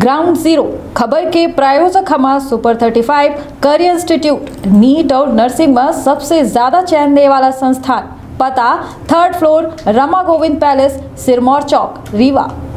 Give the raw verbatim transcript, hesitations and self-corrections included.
Ground zero खबर के प्रायोजक हमारा super thirty five career institute, NEET और नर्सिंग में सबसे ज्यादा चयन देने वाला संस्थान। पता third floor, Rama Govind palace, Sirmaur चौक, रीवा।